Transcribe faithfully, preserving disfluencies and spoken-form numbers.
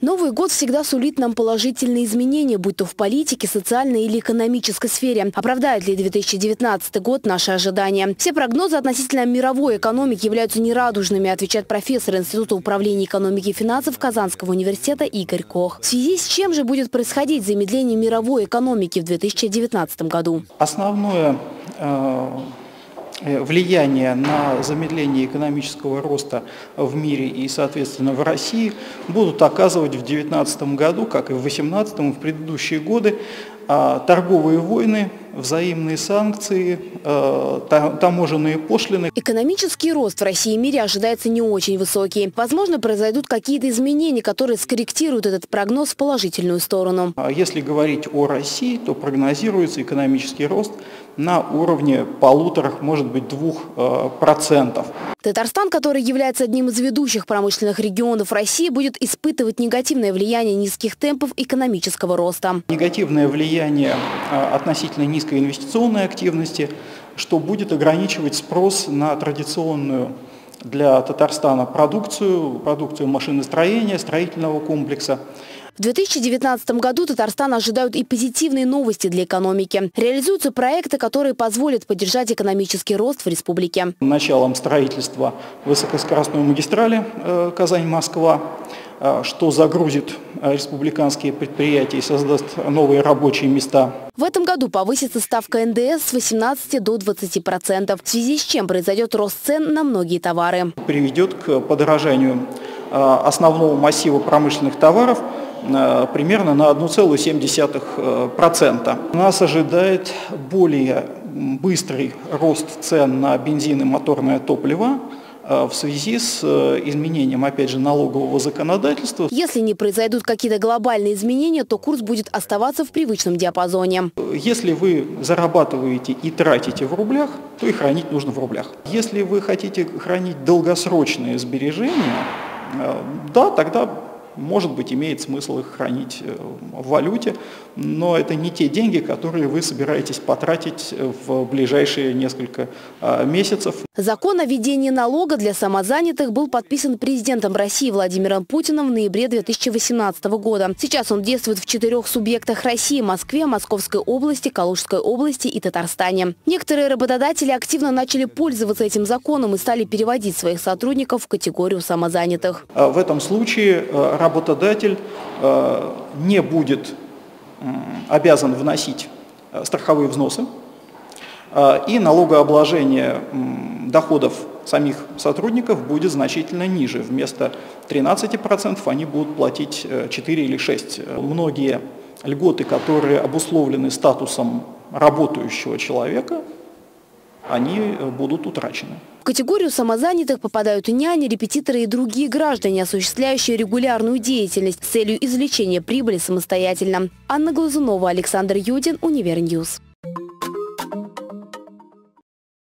Новый год всегда сулит нам положительные изменения, будь то в политике, социальной или экономической сфере. Оправдает ли две тысячи девятнадцатый год наши ожидания? Все прогнозы относительно мировой экономики являются нерадужными, отвечает профессор Института управления экономики и финансов Казанского университета Игорь Кох. В связи с чем же будет происходить замедление мировой экономики в две тысячи девятнадцатом году? Основное э, влияние на замедление экономического роста в мире и, соответственно, в России будут оказывать в две тысячи девятнадцатом году, как и в две тысячи восемнадцатом, и в предыдущие годы, торговые войны, взаимные санкции, таможенные пошлины. Экономический рост в России и мире ожидается не очень высокий. Возможно, произойдут какие-то изменения, которые скорректируют этот прогноз в положительную сторону. Если говорить о России, то прогнозируется экономический рост на уровне полутора, может быть, двух процентов. Татарстан, который является одним из ведущих промышленных регионов России, будет испытывать негативное влияние низких темпов экономического роста. Негативное влияние относительно низкой инвестиционной активности, что будет ограничивать спрос на традиционную для Татарстана продукцию, продукцию машиностроения, строительного комплекса. В две тысячи девятнадцатом году Татарстан ожидают и позитивные новости для экономики. Реализуются проекты, которые позволят поддержать экономический рост в республике. Началом строительства высокоскоростной магистрали Казань-Москва, что загрузит республиканские предприятия и создаст новые рабочие места. В этом году повысится ставка эн дэ эс с восемнадцати до двадцати процентов, в связи с чем произойдет рост цен на многие товары. Приведет к подорожанию основного массива промышленных товаров примерно на одну целую семь десятых процента. Нас ожидает более быстрый рост цен на бензин и моторное топливо в связи с изменением, опять же, налогового законодательства. Если не произойдут какие-то глобальные изменения, то курс будет оставаться в привычном диапазоне. Если вы зарабатываете и тратите в рублях, то и хранить нужно в рублях. Если вы хотите хранить долгосрочные сбережения, да, тогда, может быть, имеет смысл их хранить в валюте, но это не те деньги, которые вы собираетесь потратить в ближайшие несколько месяцев. Закон о введении налога для самозанятых был подписан президентом России Владимиром Путиным в ноябре две тысячи восемнадцатого года. Сейчас он действует в четырех субъектах России – Москве, Московской области, Калужской области и Татарстане. Некоторые работодатели активно начали пользоваться этим законом и стали переводить своих сотрудников в категорию самозанятых. В этом случае работодатель не будет обязан вносить страховые взносы, и налогообложение доходов самих сотрудников будет значительно ниже. Вместо тринадцати процентов они будут платить четыре или шесть процентов. Многие льготы, которые обусловлены статусом работающего человека, они будут утрачены. В категорию самозанятых попадают и няни, репетиторы и другие граждане, осуществляющие регулярную деятельность с целью извлечения прибыли самостоятельно. Анна Глазунова, Александр Юдин, Универ-Ньюс.